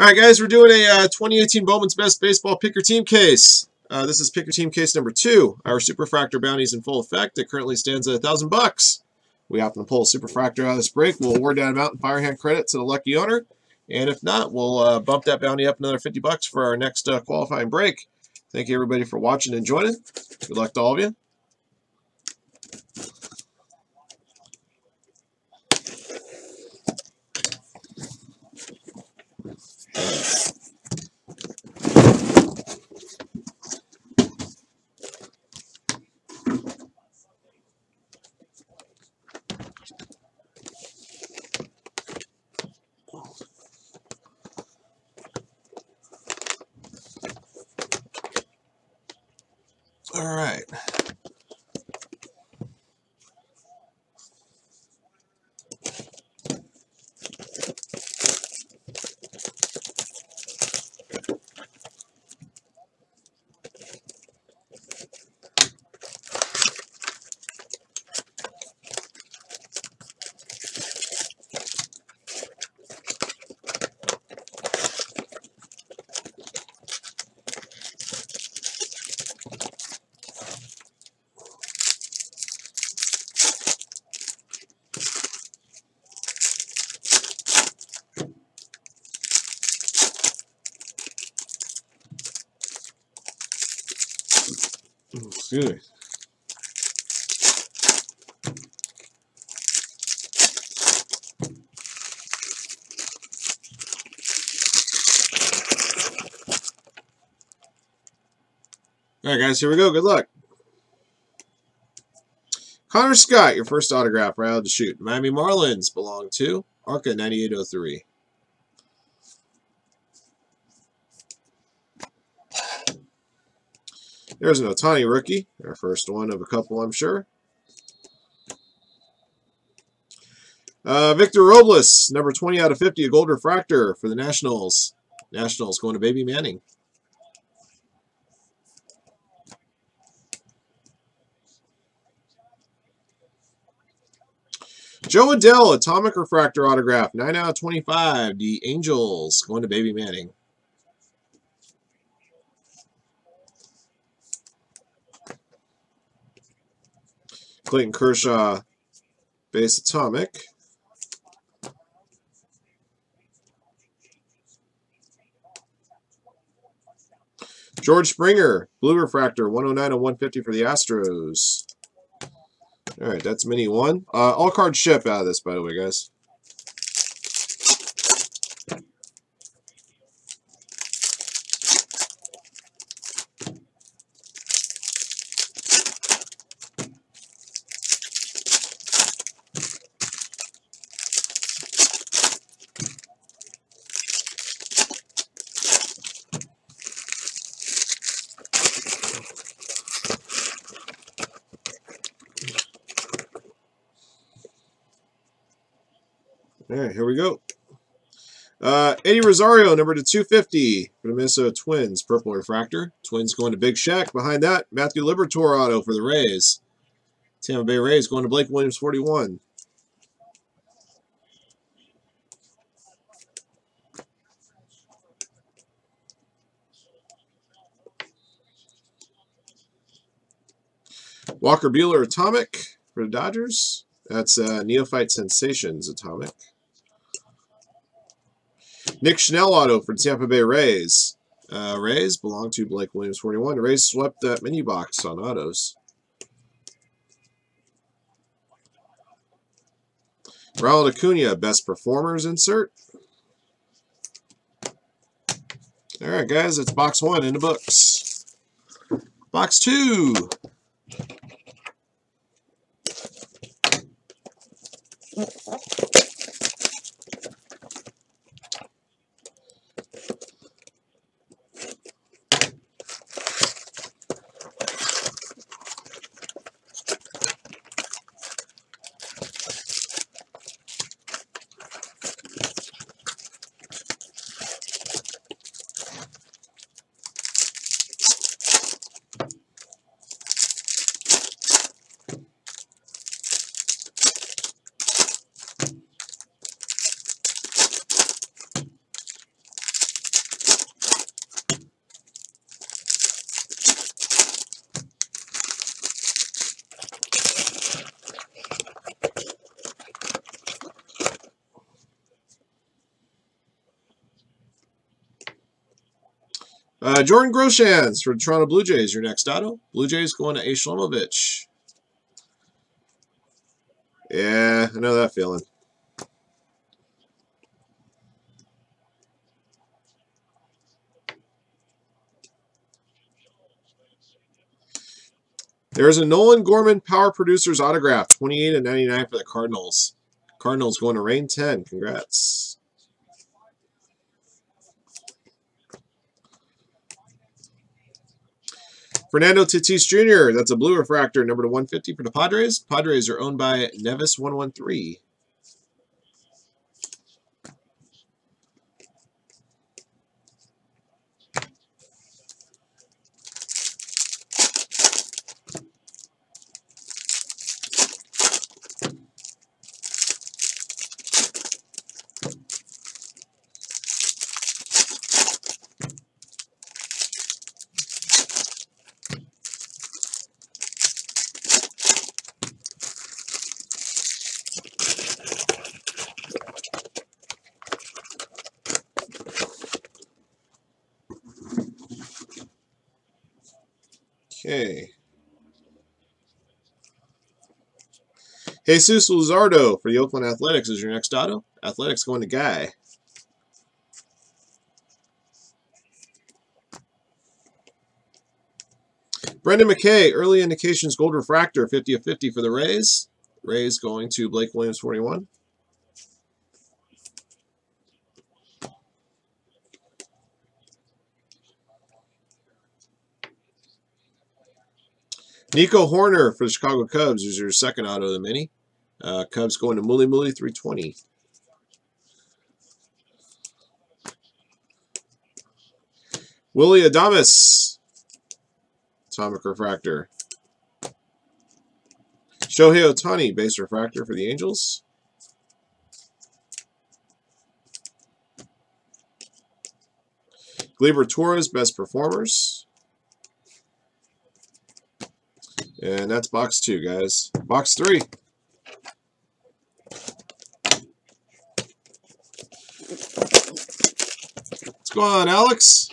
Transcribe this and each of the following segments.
All right, guys, we're doing a 2018 Bowman's Best Baseball Picker Team Case. This is Picker Team Case number 2. Our Super Fractor bounty is in full effect. It currently stands at $1,000. We often pull a Super Fractor out of this break. We'll award that amount in Firehand credit to the lucky owner. And if not, we'll bump that bounty up another $50 for our next qualifying break. Thank you, everybody, for watching and joining. Good luck to all of you. All right. Good. All right, guys, here we go. Good luck. Connor Scott, your first autograph right out of the shoot. Miami Marlins belong to Arca 9803. There's an Ohtani rookie, our first one of a couple, I'm sure. Victor Robles, number 20 out of 50, a gold refractor for the Nationals. Nationals going to Baby Manning. Joe Adell, atomic refractor autograph, 9 out of 25, the Angels going to Baby Manning. Clayton Kershaw, base atomic. George Springer, blue refractor, 109 and 150 for the Astros. All right, that's mini one. All card ship out of this, by the way, guys. All right, here we go. Eddie Rosario, number to 250 for the Minnesota Twins, purple refractor. Twins going to Big Shaq. Behind that, Matthew Liberatore auto for the Rays. Tampa Bay Rays going to Blake Williams, 41. Walker Buehler, atomic for the Dodgers. That's Neophyte Sensations, atomic. Nick Schnell auto for Tampa Bay Rays. Rays belong to Blake Williams, 41. The Rays swept that mini box on autos. Ronald Acuña, best performers insert. All right, guys, that's box one in the books. Box two. Jordan Groshans for the Toronto Blue Jays, your next auto. Blue Jays going to A. Shlomovich. Yeah, I know that feeling. There's a Nolan Gorman Power Producers autograph, 28/99 for the Cardinals. Cardinals going to Rain 10. Congrats. Fernando Tatis Jr., that's a blue refractor, number to 150 for the Padres. Padres are owned by Nevis113. Okay. Jesus Luzardo for the Oakland Athletics is your next auto. Athletics going to Guy. Brendan McKay, early indications gold refractor, 50/50 for the Rays. Rays going to Blake Williams 41. Nico Horner for the Chicago Cubs is your second auto of the mini. Cubs going to Muli Muli 320. Willie Adames, atomic refractor. Shohei Ohtani, base refractor for the Angels. Liberatore, best performers. And that's box 2, guys. Box 3. What's going on, Alex?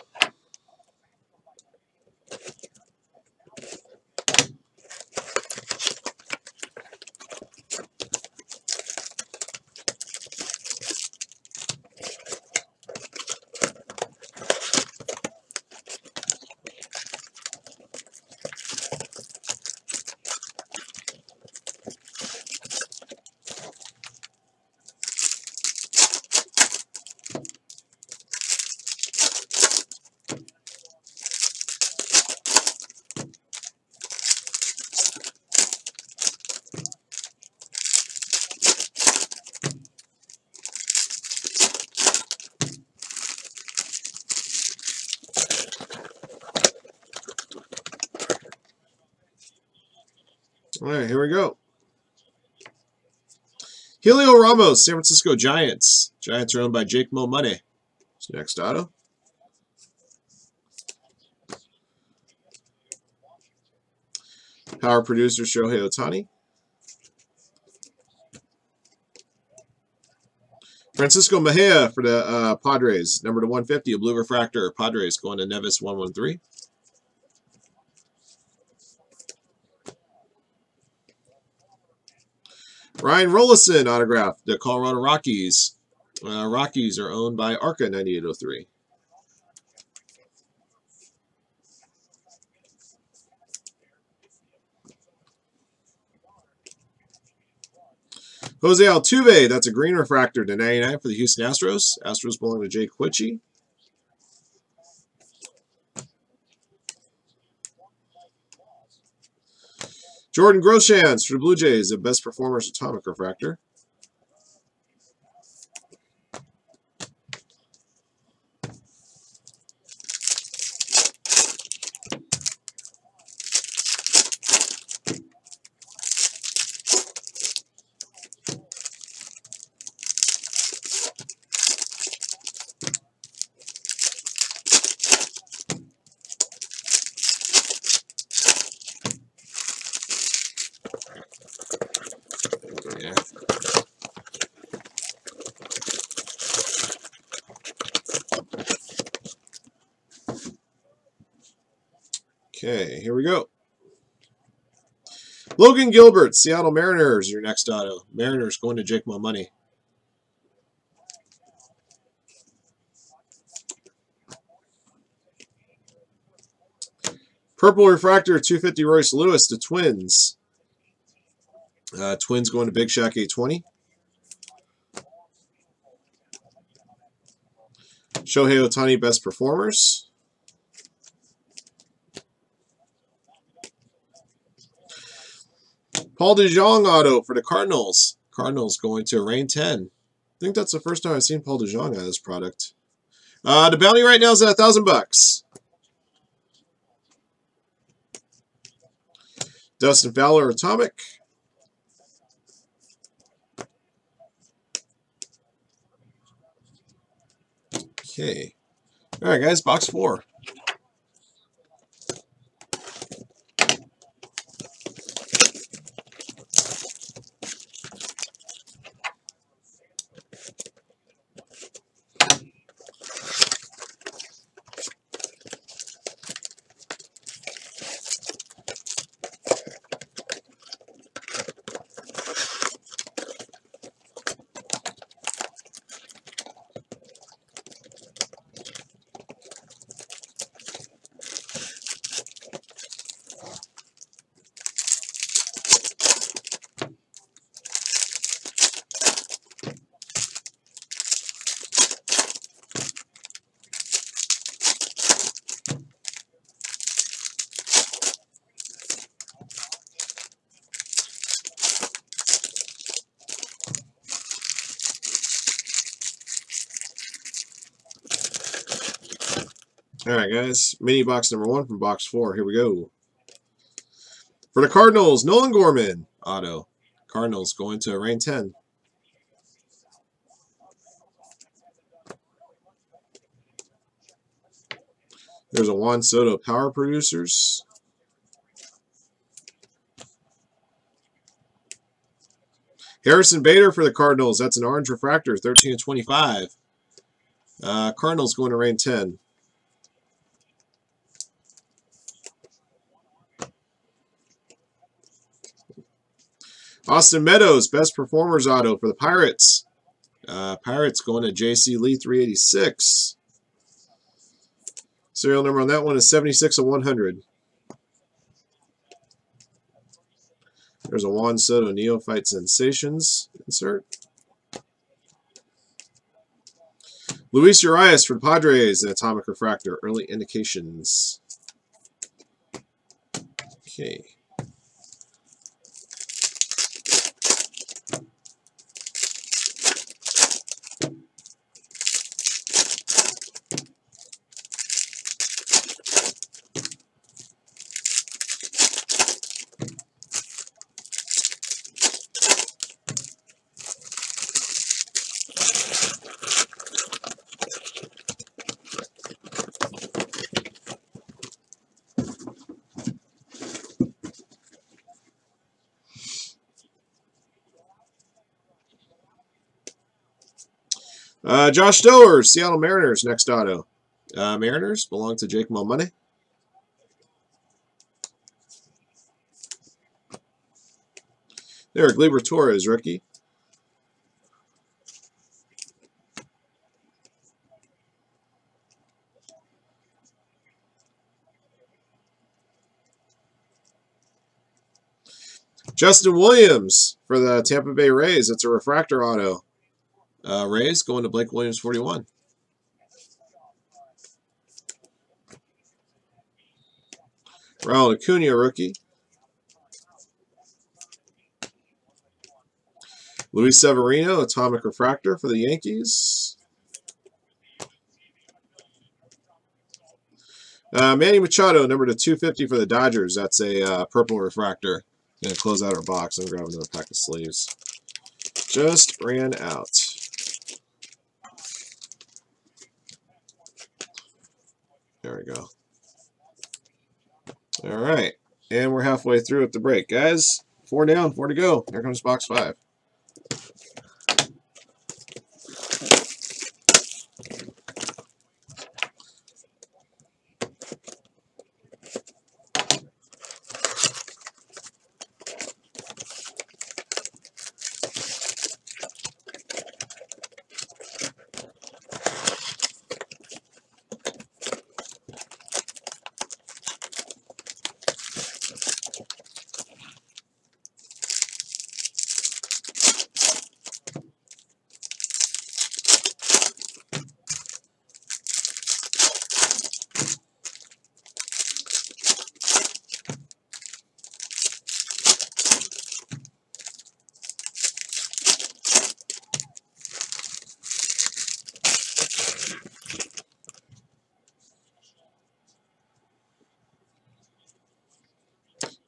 All right, here we go. Helio Ramos, San Francisco Giants. Giants are owned by Jake Mo Money. Next auto. Power producer Shohei Ohtani. Francisco Mejia for the Padres. Number to 150, a blue refractor. Padres going to Nevis113. Ryan Rolison autograph, the Colorado Rockies. Rockies are owned by Arca 9803. Jose Altuve, that's a green refractor to 99 for the Houston Astros. Astros belong to Jay Quitchy. Jordan Groshans for the Blue Jays, the best performers atomic refractor. Yeah. Okay, here we go. Logan Gilbert, Seattle Mariners, your next auto. Mariners going to Jake Money. Purple Refractor, 250 Royce Lewis, the Twins. Twins going to Big Shack, 820. Shohei Ohtani, Best Performers. Paul DeJong auto for the Cardinals. Cardinals going to Rain 10. I think that's the first time I've seen Paul DeJong on this product. The bounty right now is at $1,000. Dustin Fowler, Atomic. Okay. All right, guys, box 4. All right, guys. Mini box number 1 from box 4. Here we go. For the Cardinals, Nolan Gorman auto. Cardinals going to Rain 10. There's a Juan Soto Power Producers. Harrison Bader for the Cardinals. That's an orange refractor, 13/25. Cardinals going to Rain 10. Austin Meadows, Best Performers auto for the Pirates. Pirates going to J.C. Lee, 386. Serial number on that one is 76/100. There's a Juan Soto Neophyte Sensations insert. Luis Urias for the Padres, an Atomic Refractor, Early Indications. Okay. Josh Stowers, Seattle Mariners, next auto. Mariners belong to Jake Money. There, Liberatore is rookie. Justin Williams for the Tampa Bay Rays. It's a refractor auto. Rays going to Blake Williams, 41. Ronald Acuña, rookie. Luis Severino, Atomic Refractor for the Yankees. Manny Machado, number to 250 for the Dodgers. That's a purple refractor. Going to close out our box. I'm grabbing another pack of sleeves. Just ran out. There we go. All right. And we're halfway through at the break. Guys, 4 down, 4 to go. Here comes box 5.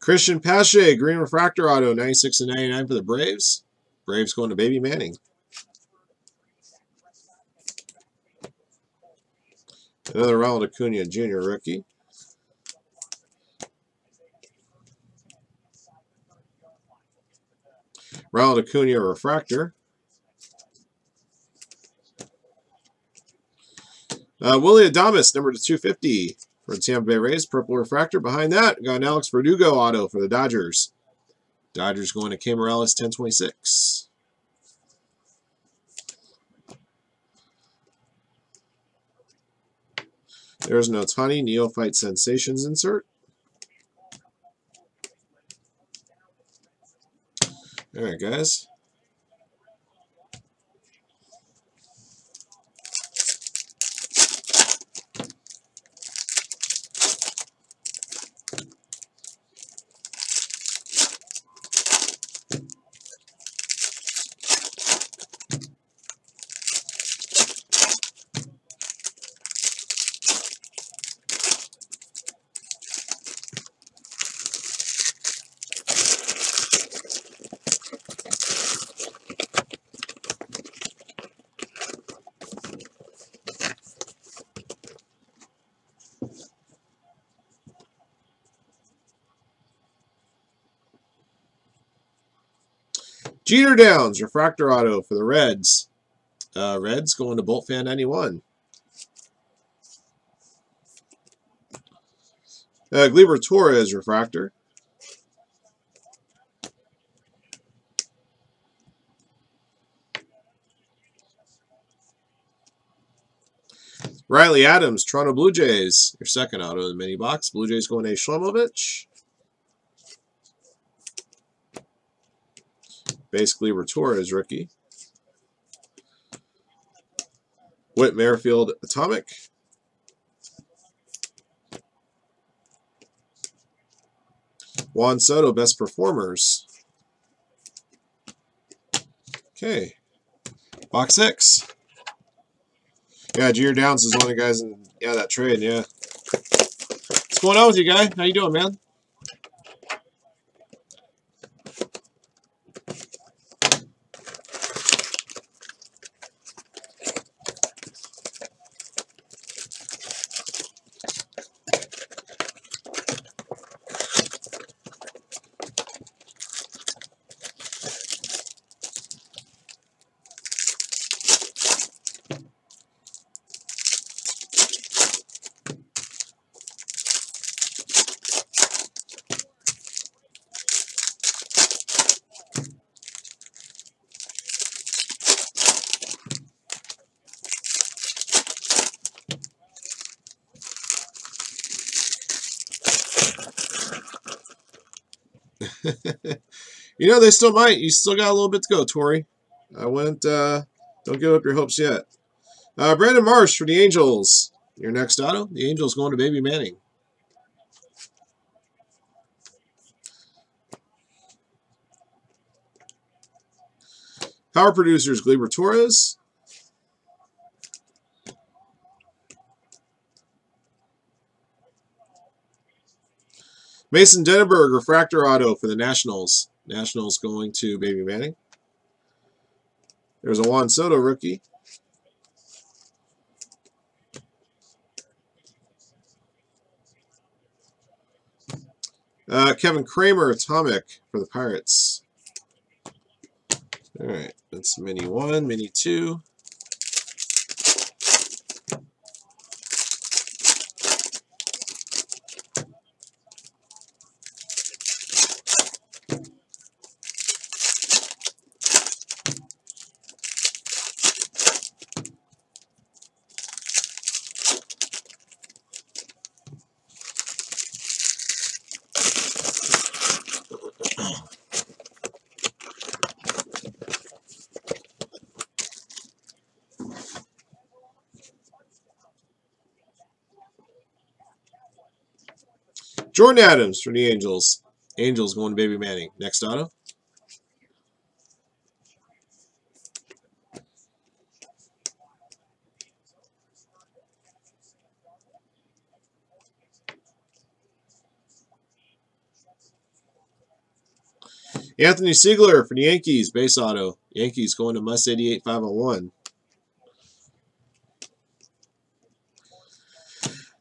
Christian Pache, Green Refractor Auto, 96/99 for the Braves. Braves going to Baby Manning. Another Ronald Acuna Jr. rookie. Ronald Acuna Refractor. Willie Adames, number 250 for the Tampa Bay Rays. Purple Refractor. Behind that, got an Alex Verdugo auto for the Dodgers. Dodgers going to K. Morales, 10/26. There's an Ohtani Neophyte Sensations insert. All right, guys. Jeter Downs, Refractor Auto for the Reds. Reds going to Bolt Fan 91. Liberatore is Refractor. Riley Adams, Toronto Blue Jays. Your second auto in the mini box. Blue Jays going to Shlomovich. Basically, Torres rookie. Whit Merrifield Atomic. Juan Soto, Best Performers. Okay. Box 6. Yeah, Jeter Downs is one of the guys in that trade, yeah. What's going on with you, guy? How you doing, man? You know, they still might. You still got a little bit to go, Tori. I went, don't give up your hopes yet. Brandon Marsh for the Angels. Your next auto. The Angels going to Baby Manning. Power Producers, Gleyber Torres. Mason Denneberg, Refractor Auto for the Nationals. Nationals going to Baby Manning. There's a Juan Soto rookie. Kevin Kramer, Atomic for the Pirates. All right, that's mini 1, mini 2. Jordan Adams for the Angels. Angels going to Baby Manning. Next auto. Anthony Siegler for the Yankees, base auto. Yankees going to Must 88-501.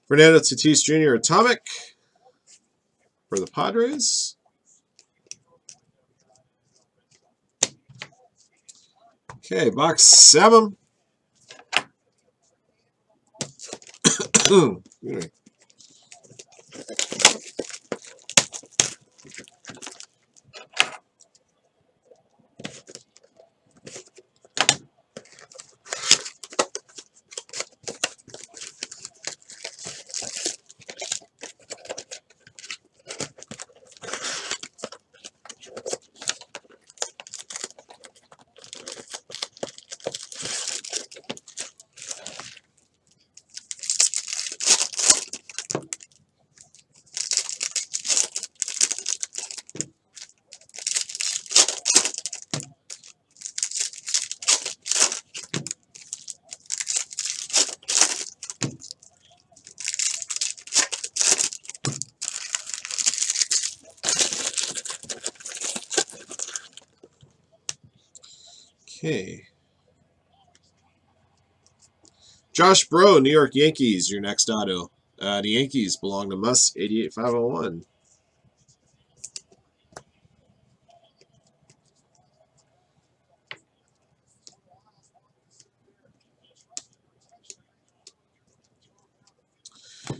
Fernando Tatis Jr. Atomic for the Padres. Okay, box 7. Okay. Josh Breaux, New York Yankees, your next auto. The Yankees belong to Must 88-501.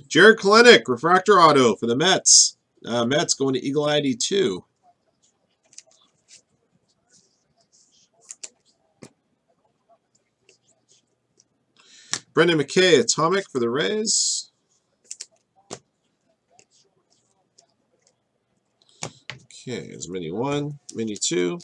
Jared Kelenic, refractor auto for the Mets. Mets going to Eagle Eye 82. Brendan McKay, Atomic for the Rays. Okay, there's mini 1, mini 2.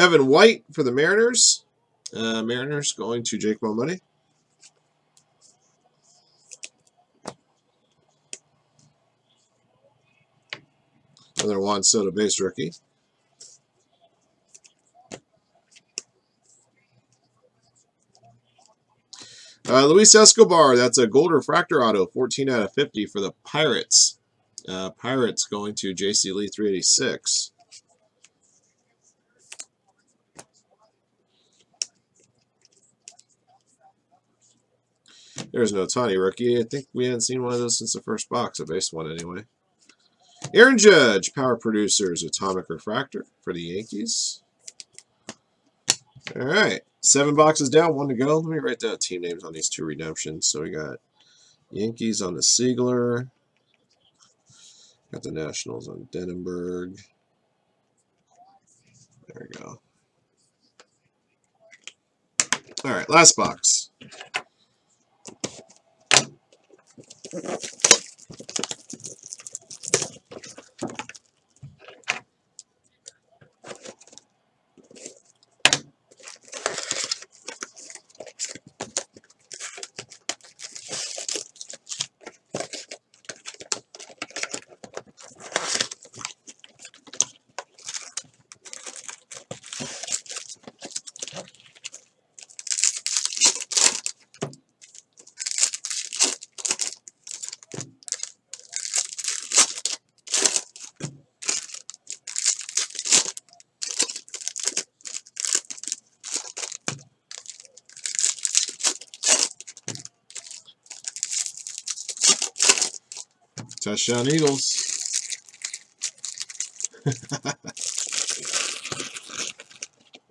Evan White for the Mariners. Mariners going to Jake Malmoney. Another Juan Soto base rookie. Luis Escobar, that's a gold refractor auto, 14/50 for the Pirates. Pirates going to J.C. Lee, 386. There's an Ohtani rookie. I think we hadn't seen one of those since the first box, a base one anyway. Aaron Judge, Power Producers, Atomic Refractor for the Yankees. All right, 7 boxes down, 1 to go. Let me write down team names on these 2 redemptions. So we got Yankees on the Siegler. Got the Nationals on Denenberg. There we go. All right, last box. Touchdown Eagles.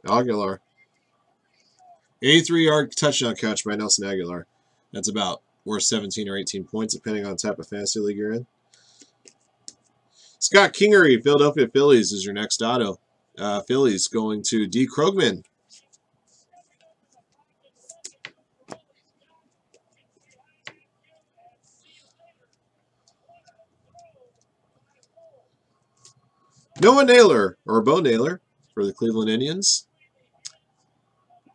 Aguilar. 83-yard touchdown catch by Nelson Aguilar. That's about worth 17 or 18 points, depending on the type of fantasy league you're in. Scott Kingery, Philadelphia Phillies, is your next auto. Phillies going to D. Krogman. Noah Naylor, or Bo Naylor, for the Cleveland Indians.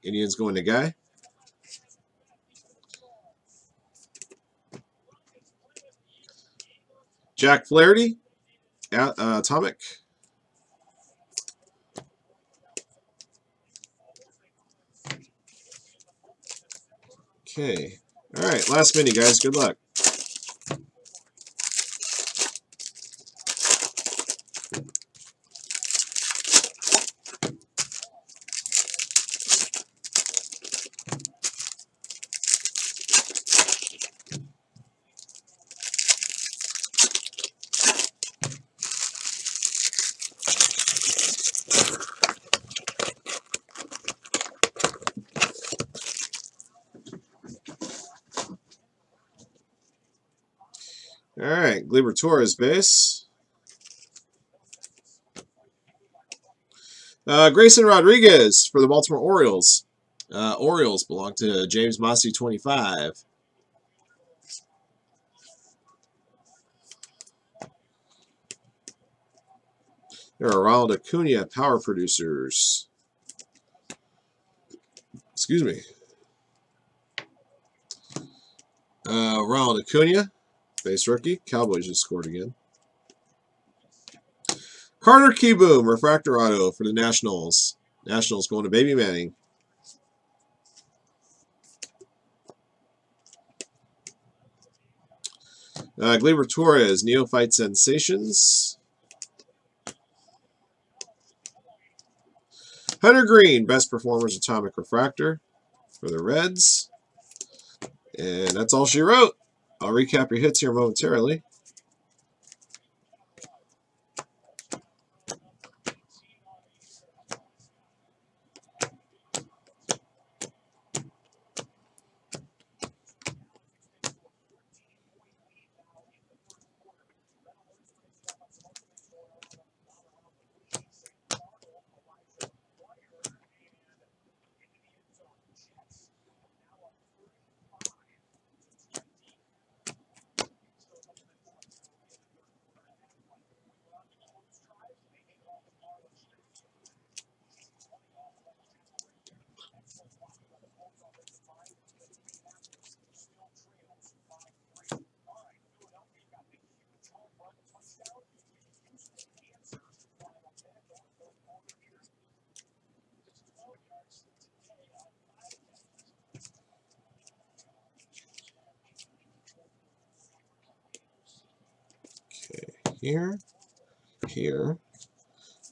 Indians going to Guy. Jack Flaherty, Atomic. Okay. All right, last mini, guys. Good luck. All right, Liberatore base. Grayson Rodriguez for the Baltimore Orioles. Orioles belong to James Mossy, 25. There are Ronald Acuña power producers. Excuse me. Ronald Acuña. Base rookie. Cowboys just scored again. Carter Keyboom, refractor auto for the Nationals. Nationals going to Baby Manning. Gleyber Torres, Neophyte Sensations. Hunter Green, Best Performers Atomic Refractor for the Reds. And that's all she wrote. I'll recap your hits here momentarily. Here, here,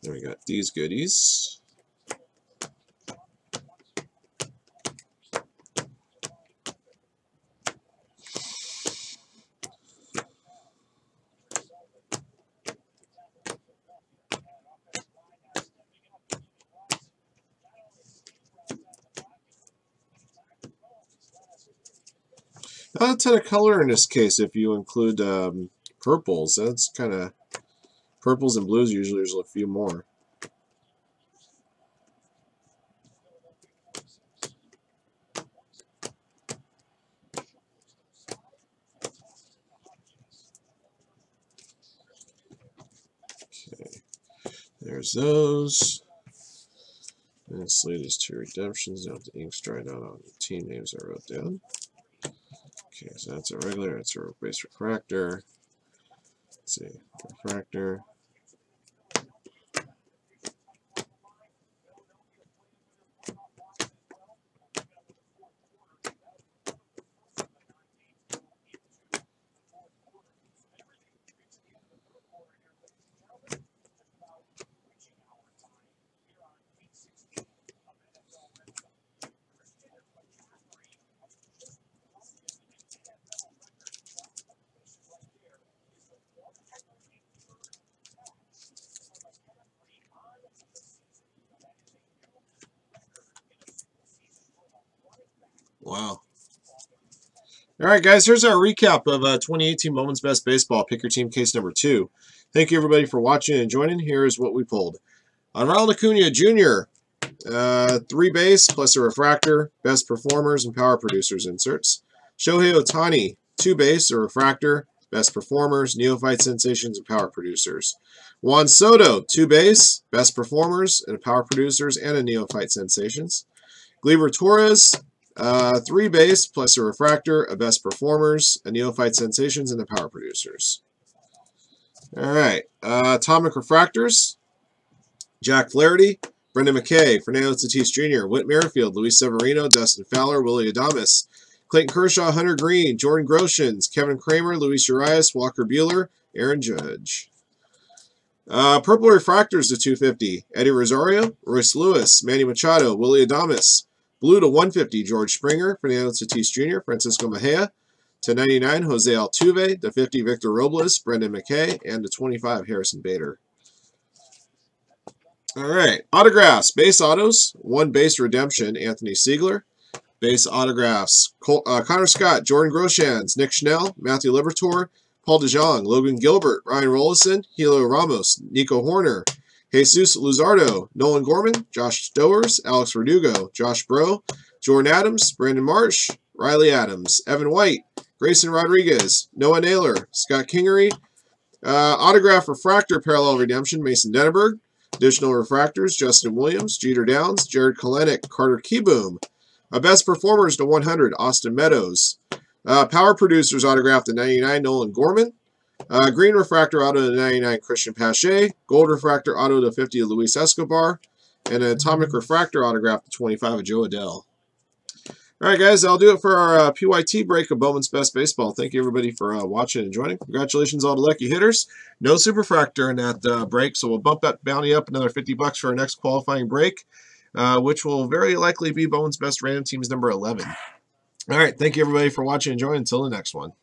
then we got these goodies. Not a ton of color in this case if you include purples. That's kind of purples and blues. Usually there's a few more. Okay, there's those. Let's leave these two redemptions. Now the ink's dried out on the team names I wrote down. Okay, so that's a regular. That's a base refractor. Let's see, refractor. Wow. All right, guys, here's our recap of 2018 Bowman's Best Baseball. Pick your team case number 2. Thank you, everybody, for watching and joining. Here's what we pulled. On Ronald Acuña Jr., 3 base plus a refractor, best performers and power producers inserts. Shohei Ohtani, 2 base, a refractor, best performers, neophyte sensations, and power producers. Juan Soto, 2 base, best performers, and power producers, and a neophyte sensations. Gleyber Torres, 3 base, plus a refractor, a best performers, a neophyte sensations, and the power producers. All right, atomic refractors, Jack Flaherty, Brendan McKay, Fernando Tatis Jr., Whit Merrifield, Luis Severino, Dustin Fowler, Willie Adames, Clayton Kershaw, Hunter Green, Jordan Groshans, Kevin Kramer, Luis Urias, Walker Buehler, Aaron Judge. Purple refractors to 250, Eddie Rosario, Royce Lewis, Manny Machado, Willie Adames. Blue to 150, George Springer, Fernando Tatis Jr., Francisco Mejia. To 99, Jose Altuve. To 50, Victor Robles, Brendan McKay. And to 25, Harrison Bader. All right, autographs, base autos, 1 base redemption, Anthony Siegler. Base autographs, Connor Scott, Jordan Groshans, Nick Schnell, Matthew Liberatore, Paul DeJong, Logan Gilbert, Ryan Rolison, Hilo Ramos, Nico Horner, Jesus Luzardo, Nolan Gorman, Josh Stowers, Alex Verdugo, Josh Breaux, Jordan Adames, Brandon Marsh, Riley Adames, Evan White, Grayson Rodriguez, Noah Naylor, Scott Kingery. Autograph refractor parallel redemption, Mason Denneberg. Additional refractors, Justin Williams, Jeter Downs, Jared Kalenic, Carter Kieboom. A best performers to 100, Austin Meadows. Power producers autograph to 99, Nolan Gorman. Green refractor auto to 99, Christian Pache. Gold refractor auto to 50, Luis Escobar. And an atomic refractor autograph to 25, Joe Adell. All right, guys, I'll do it for our PYT break of Bowman's Best Baseball. Thank you, everybody, for watching and joining. Congratulations all to lucky hitters. No Super Fractor in that break, so we'll bump that bounty up another $50 for our next qualifying break, which will very likely be Bowman's Best Random Teams number 11. All right, thank you, everybody, for watching and joining. Until the next one.